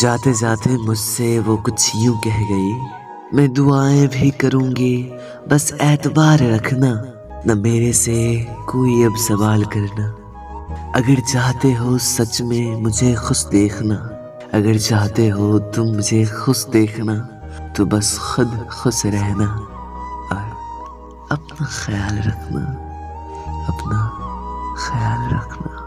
जाते जाते मुझसे वो कुछ यूं कह गई, मैं दुआएं भी करूँगी, बस एतबार रखना, न मेरे से कोई अब सवाल करना। अगर चाहते हो सच में मुझे खुश देखना, अगर चाहते हो तुम मुझे खुश देखना, तो बस खुद खुश रहना और अपना ख्याल रखना, अपना ख्याल रखना।